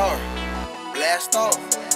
hard. Blast off.